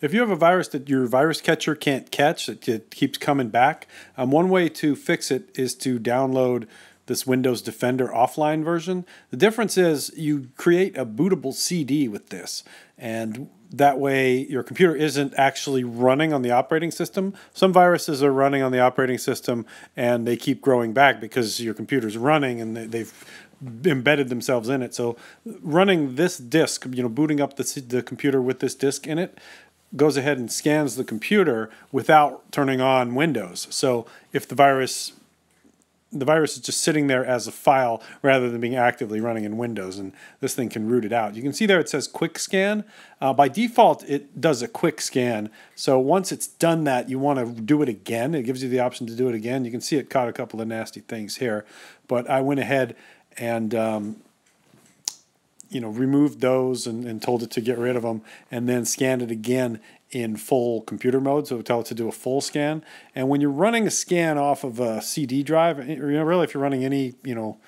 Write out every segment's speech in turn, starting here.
If you have a virus that your virus catcher can't catch, that it keeps coming back, one way to fix it is to download this Windows Defender Offline version. The difference is you create a bootable CD with this, and that way your computer isn't actually running on the operating system. Some viruses are running on the operating system and they keep growing back because your computer's running and they've embedded themselves in it. So running this disk, you know, booting up the computer with this disk in it, goes ahead and scans the computer without turning on Windows. So if the virus is just sitting there as a file rather than being actively running in Windows, and this thing can root it out. You can see there it says quick scan. By default, it does a quick scan. So once it's done that, you want to do it again. It gives you the option to do it again. You can see it caught a couple of nasty things here, but I went ahead and you know, removed those and told it to get rid of them, and then scanned it again in full computer mode, so tell it to do a full scan. And when you're running a scan off of a CD drive, or, you know, really if you're running any, you know,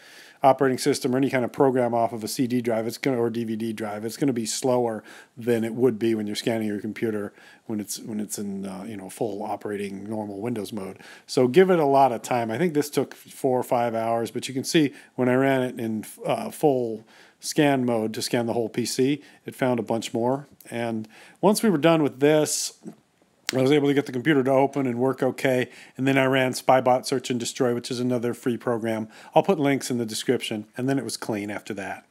operating system or any kind of program off of a CD drive, it's going, or DVD drive, it's going to be slower than it would be when you're scanning your computer when it's in you know, full operating normal Windows mode. So give it a lot of time. I think this took 4 or 5 hours, but you can see when I ran it in full scan mode to scan the whole PC, it found a bunch more. And once we were done with this, I was able to get the computer to open and work okay, and then I ran Spybot Search and Destroy, which is another free program. I'll put links in the description, and then it was clean after that.